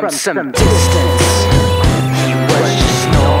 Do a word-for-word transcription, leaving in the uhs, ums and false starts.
from some distance. He was just no